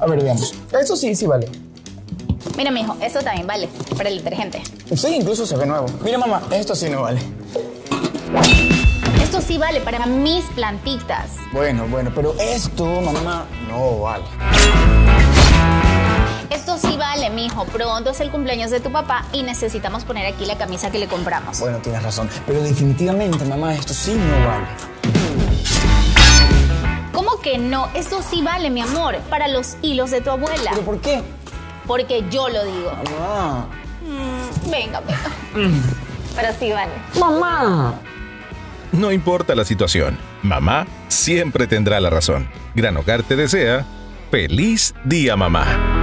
A ver, veamos. Eso sí, sí vale. Mira, mijo, eso también vale, para el detergente. Sí, incluso se ve nuevo. Mira, mamá, esto sí no vale. Esto sí vale para mis plantitas. Bueno, pero esto, mamá, no vale. Esto sí vale, mijo. Pronto es el cumpleaños de tu papá y necesitamos poner aquí la camisa que le compramos. Bueno, tienes razón. Pero definitivamente, mamá, esto sí no vale. ¿Cómo que no? Esto sí vale, mi amor, para los hilos de tu abuela. ¿Pero por qué? Porque yo lo digo. Mamá. Venga. Pero sí vale. Mamá. No importa la situación, mamá siempre tendrá la razón. Gran Hogar te desea feliz día, mamá.